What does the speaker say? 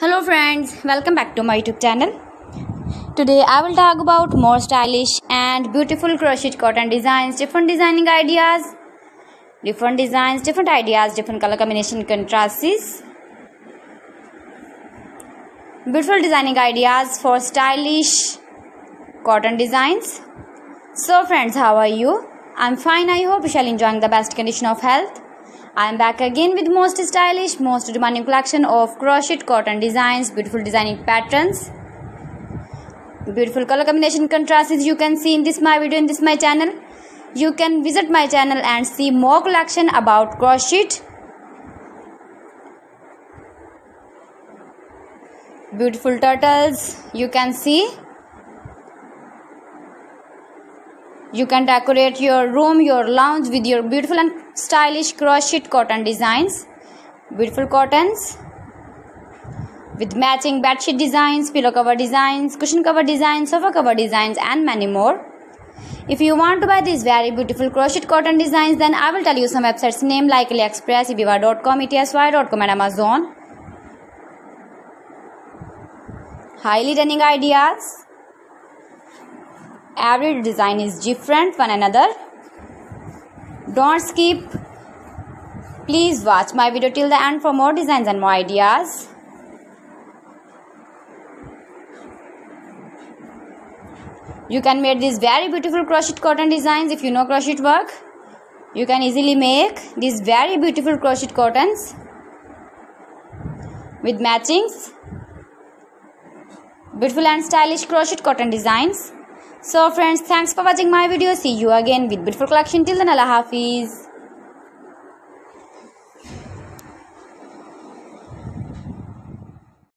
Hello friends, welcome back to my YouTube channel. Today I will talk about more stylish and beautiful crochet cotton designs, different designing ideas, different designs, different ideas, different color combination, contrasts, beautiful designing ideas for stylish cotton designs. So friends, how are you? I'm fine. I hope you shall enjoying the best condition of health. I am back again with most stylish, most demanding collection of crochet cotton designs, beautiful designing patterns, beautiful color combination contrasts you can see in this my video, in this my channel. You can visit my channel and see more collection about crochet, beautiful turtles you can see. You can decorate your room, your lounge with your beautiful and stylish crochet cotton designs, beautiful cottons with matching bedsheet designs, pillow cover designs, cushion cover designs, sofa cover designs, and many more. If you want to buy these very beautiful crochet cotton designs, then I will tell you some websites name like AliExpress, ebay.com, etsy.com, and Amazon. Highly running ideas. Every design is different one another. Don't skip. Please watch my video till the end for more designs and more ideas. You can make these very beautiful crochet cotton designs. If you know crochet work, you can easily make these very beautiful crochet cottons with matchings, beautiful and stylish crochet cotton designs. So friends, thanks for watching my video. See you again with beautiful collection. Till then, Allah Hafiz.